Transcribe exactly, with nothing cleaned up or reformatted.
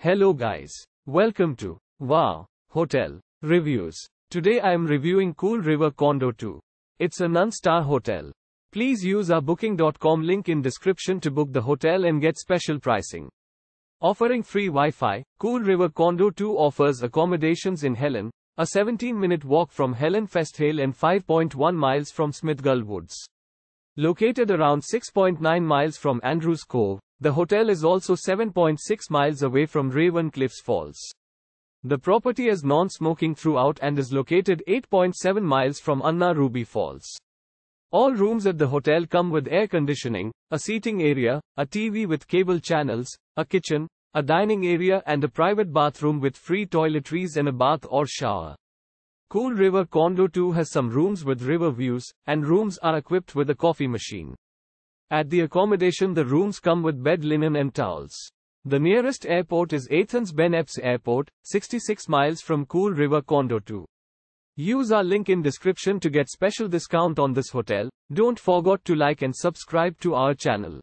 Hello guys. Welcome to Wow Hotel Reviews. Today I am reviewing Cool River Condo two. It's a non-star hotel. Please use our booking dot com link in description to book the hotel and get special pricing. Offering free Wi-Fi, Cool River Condo two offers accommodations in Helen, a seventeen minute walk from Helen Festhalle and five point one miles from Smithgall Woods. Located around six point nine miles from Andrews Cove, the hotel is also seven point six miles away from Raven Cliffs Falls. The property is non-smoking throughout and is located eight point seven miles from Anna Ruby Falls. All rooms at the hotel come with air conditioning, a seating area, a T V with cable channels, a kitchen, a dining area and a private bathroom with free toiletries and a bath or shower. Cool River Condo two has some rooms with river views, and rooms are equipped with a coffee machine. At the accommodation, the rooms come with bed linen and towels. The nearest airport is Athens-Ben Epps Airport, sixty-six miles from Cool River Condo two. Use our link in description to get special discount on this hotel. Don't forget to like and subscribe to our channel.